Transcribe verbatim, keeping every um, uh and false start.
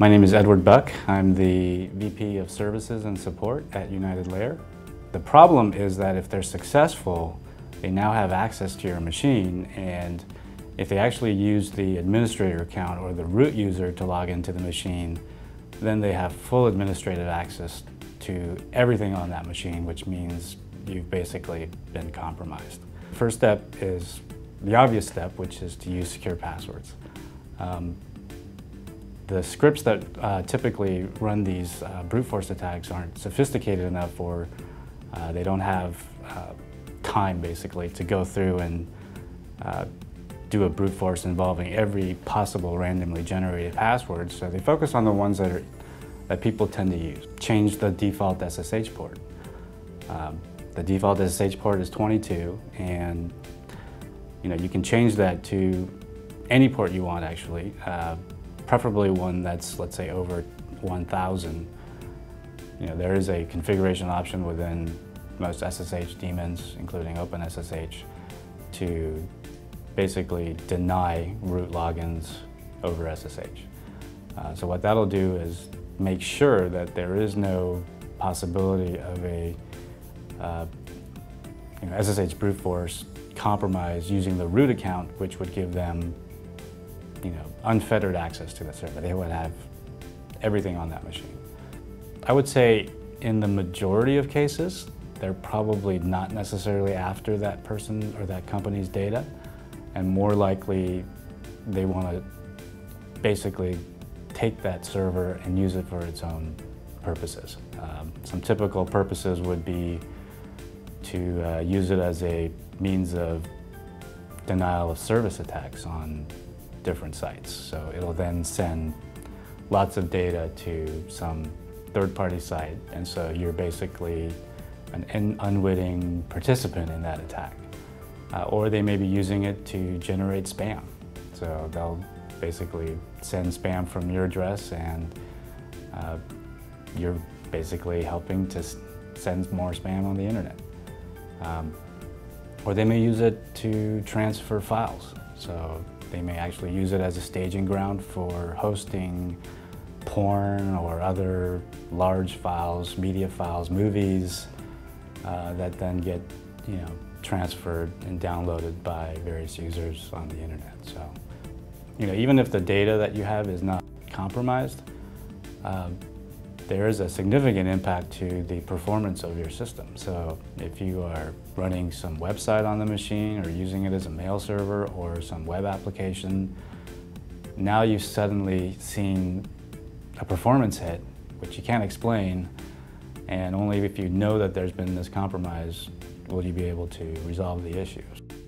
My name is Edward Buck. I'm the V P of Services and Support at United Layer. The problem is that if they're successful, they now have access to your machine, and if they actually use the administrator account or the root user to log into the machine, then they have full administrative access to everything on that machine, which means you've basically been compromised. First step is the obvious step, which is to use secure passwords. Um, The scripts that uh, typically run these uh, brute force attacks aren't sophisticated enough, or uh, they don't have uh, time basically to go through and uh, do a brute force involving every possible randomly generated password. So they focus on the ones that, are, that people tend to use. Change the default S S H port. Um, the default S S H port is twenty-two, and you know you can change that to any port you want actually. Uh, Preferably one that's, let's say, over one thousand. You know, there is a configuration option within most S S H daemons, including OpenSSH, to basically deny root logins over S S H. Uh, so what that'll do is make sure that there is no possibility of a uh, you know, S S H brute force compromise using the root account, which would give them you know, unfettered access to the server. They would have everything on that machine. I would say in the majority of cases, they're probably not necessarily after that person or that company's data, and more likely they want to basically take that server and use it for its own purposes. Um, some typical purposes would be to uh, use it as a means of denial of service attacks on different sites. So it'll then send lots of data to some third-party site, and so you're basically an unwitting participant in that attack. Uh, or they may be using it to generate spam. So they'll basically send spam from your address, and uh, you're basically helping to send more spam on the internet. Um, or they may use it to transfer files. So they may actually use it as a staging ground for hosting porn or other large files, media files, movies uh, that then get you know transferred and downloaded by various users on the internet. So you know even if the data that you have is not compromised, uh, there is a significant impact to the performance of your system. So if you are running some website on the machine or using it as a mail server or some web application, now you've suddenly seen a performance hit, which you can't explain, and only if you know that there's been this compromise will you be able to resolve the issues.